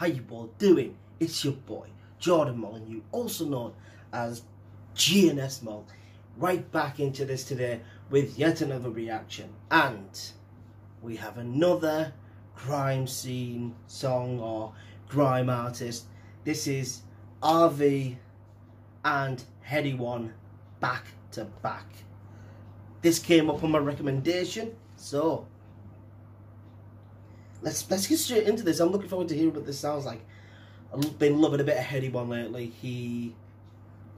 How you all doing? It's your boy, Jordan Molyneux, also known as GNS Mol, right back into this today with yet another reaction. And we have another crime scene song or grime artist. This is RV and Headie One back to back. This came up on my recommendation, so let's get straight into this. I'm looking forward to hearing what this sounds like. I've been loving a bit of Headie One lately. He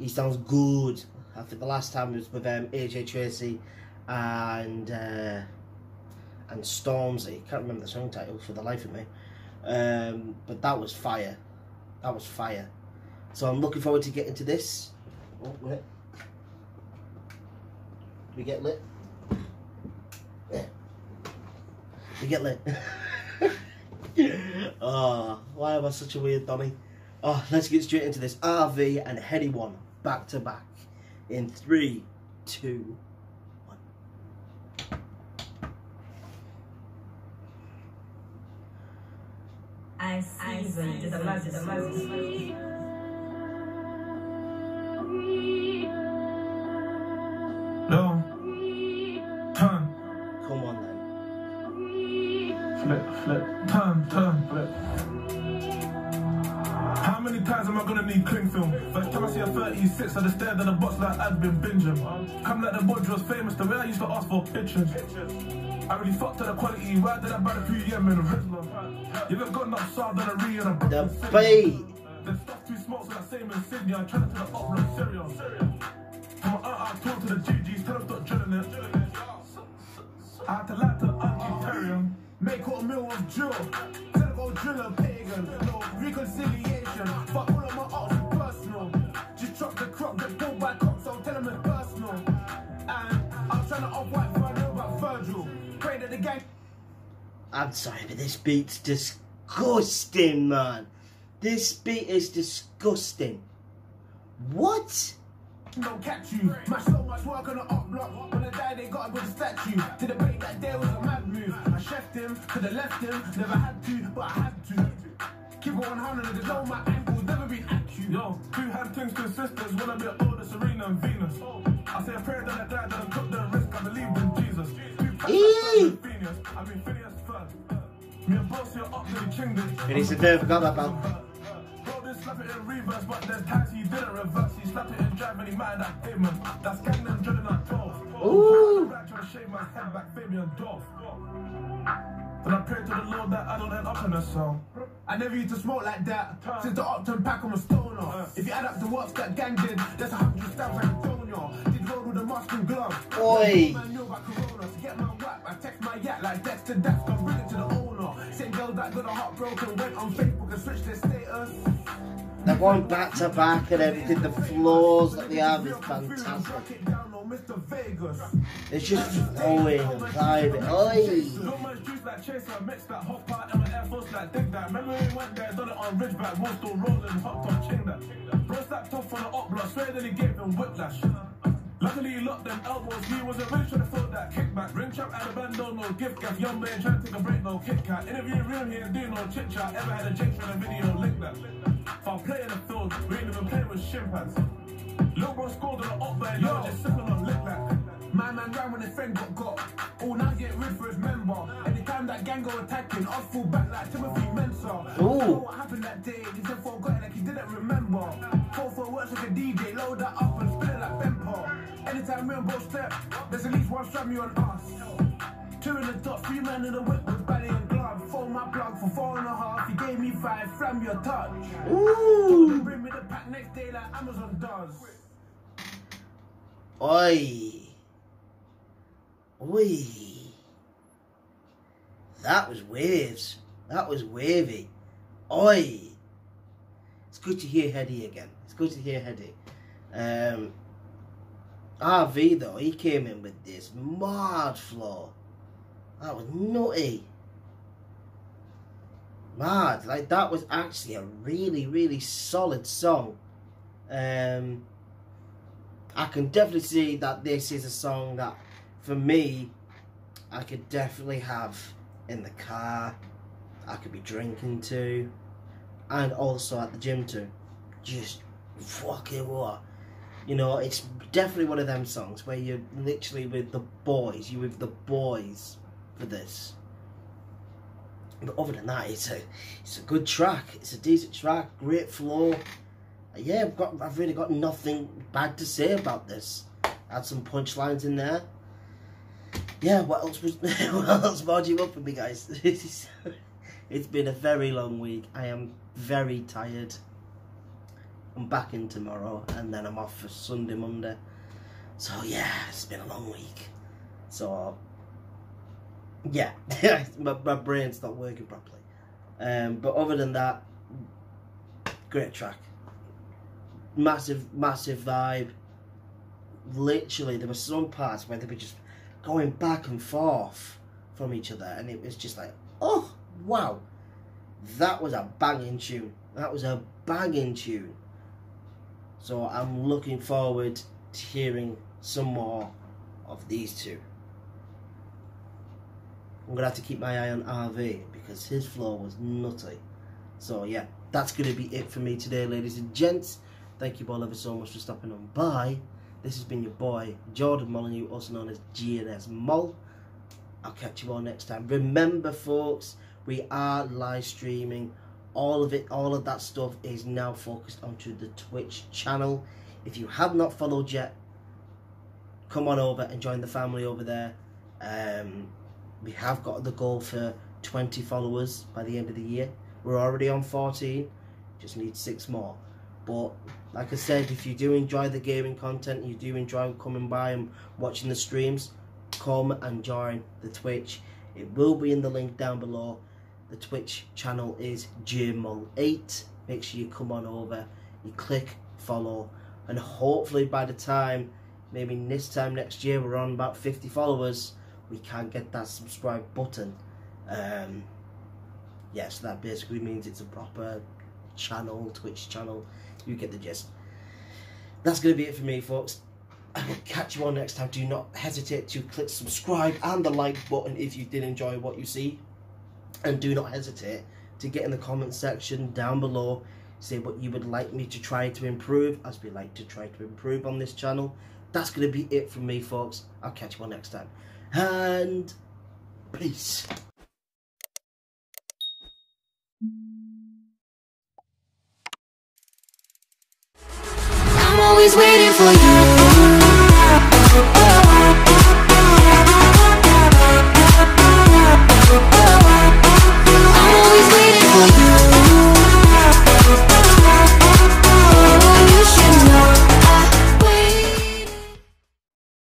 sounds good. I think the last time it was with AJ Tracy and Stormzy. Can't remember the song title for the life of me. But that was fire. That was fire. So I'm looking forward to getting to this. Oh, lit. We get lit. Yeah. We get lit. Oh, why am I such a weird Donny? Oh, let's get straight into this. RV and Headie One back to back in 3, 2, 1. I see the magic. Flip, turn, flip. How many times am I gonna need cling film? First time I see a 36, I just stared at the box like I'd been binging. Come like the boy was famous, the way I used to ask for pictures. I really fucked at the quality, why did I buy a few Yemen and Rizzler? You have got enough sound on a re and a the fade. The stuff too smokes so that same in Sydney, I tried to the opera, serious. To my aunt, I talked to the GGs, tell them stop drilling it. I had to lie to the auntie Terrier. Make all meal of drill, technical driller, pagan, no reconciliation, fuck all of my arts and personal. Just drop the crop, get pulled by cops, so tell them it's personal. And I'm trying to off-white for I know about Virgil. Pray that the gang. I'm sorry, but this beat's disgusting, man. This beat is disgusting. What? Don't catch you. Smash so much work on the up block. When I die, they got a good statue. To the break that day was a mad move. I chefed him, could have left him. Never had to, but I had to. Keep on hounding it, know my ankles never been acute. Yo, two had things consistent. One a bit older, Serena and Venus. I say a prayer that I died, that I took the risk. I believed in Jesus. I've been Phineas first. Me and Boss here up to the kingdom. And he said, I forgot about. Slap it in reverse, but there's times he didn't reverse. He slapped it in drive and he mind that pavement. That's gang them drilling at 12. Ooh. I'm trying to shave my head back, Fabian Dolph. Then I pray to the Lord that I don't end up in a song. I never used to smoke like that. Since the Upton pack, I'm a stoner. If you add up the works that gang did, there's 100 stabs like a donor. Did roll with a mask and glove. Oi. I know about Corona. To get my whack, I text my yak like Dexter, that's gonna bring it to the owner. Same girl that got a heartbroken went on Facebook and switched their status. They're going back to back and everything, the floors that they have is fantastic. Mr. Vegas. It's just flowing and vibing. Oi! No man's juice like Chaser, mixed that hot part and my Air Force like dig that. Remember when we went there, done it on Ridgeback, was still rolling, hot top ching that. Bro slapped off on the up block, swear that he gave him whiplash. Luckily he locked them elbows, he wasn't really trying to throw that kickback. Ring trap out of bando, no gift gaff, young man trying to take a break, no Kit Kat. Interviewing real here, doing no chit chat, ever had a jinx on a video, link that. If I'm playing the field, we ain't even playing with chimpanzees. Lil bro scored on the up there, yo, just sipping on lip like. My man ran when his friend got. All now get rid for his member. Anytime that gang go attacking, I'll fall back like Timothy Mensah. Ooh. I know what happened that day, he said forgot like he didn't remember. Call for words like a DJ, load that up and spin it like Ben Paul. Anytime we on both steps, there's at least one strap me on us. 2 in the top, 3 men in the whip with belly and glove. 4 my plug for 4.5, he gave me 5, flam your touch. Ooh! Bring me the pack next day like Amazon does. Oi! Oi! That was waves. That was wavy. Oi! It's good to hear Headie again. It's good to hear Headie. RV though, he came in with this mad floor. That was nutty. Mad, like that was actually a really, really solid song. I can definitely see that this is a song that, for me, I could definitely have in the car. I could be drinking to. and also at the gym too. Just fucking what? You know, it's definitely one of them songs where you're literally with the boys. You're with the boys for this. But other than that, it's a good track. It's a decent track. Great flow. Yeah, I've really got nothing bad to say about this. Add some punchlines in there. Yeah, what else more do you want from me, guys? It's been a very long week. I am very tired. I'm back in tomorrow, and then I'm off for Sunday, Monday. So yeah, it's been a long week. So yeah, my brain's not working properly. But other than that, great track. Massive, massive vibe. Literally, there were some parts where they were just going back and forth from each other, and it was just like, oh wow, that was a banging tune. That was a banging tune. So I'm looking forward to hearing some more of these two. I'm gonna have to keep my eye on RV because his flow was nutty. So yeah, that's gonna be it for me today, ladies and gents. Thank you all ever so much for stopping on by. This has been your boy Jordan Molyneux, also known as GNS Mol. I'll catch you all next time. Remember, folks, we are live streaming. All of that stuff is now focused onto the Twitch channel. If you have not followed yet, come on over and join the family over there. We have got the goal for 20 followers by the end of the year. We're already on 14, just need 6 more. But like I said, if you do enjoy the gaming content, you do enjoy coming by and watching the streams, come and join the Twitch. It will be in the link down below. The Twitch channel is Jmol8. Make sure you come on over, you click follow, and hopefully by the time, maybe this time next year, we're on about 50 followers, we can get that subscribe button. Yeah, so that basically means it's a proper channel, Twitch channel. You get the gist. That's going to be it for me, folks. I will catch you all next time. Do not hesitate to click subscribe and the like button if you did enjoy what you see. And do not hesitate to get in the comment section down below, say what you would like me to try to improve, as we like to try to improve on this channel. That's going to be it from me, folks. I'll catch you all next time. And peace. I'm always waiting for you.